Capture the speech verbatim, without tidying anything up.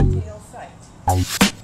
ideal site.